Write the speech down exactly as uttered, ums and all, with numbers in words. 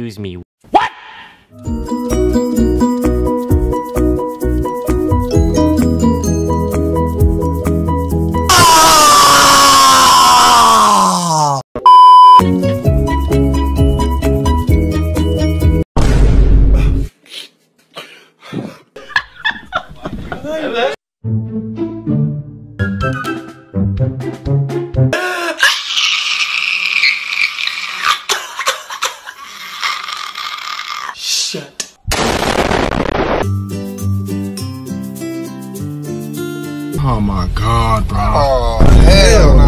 Excuse me. What? Ah! Shut. Oh my God, bro. Oh, hell no.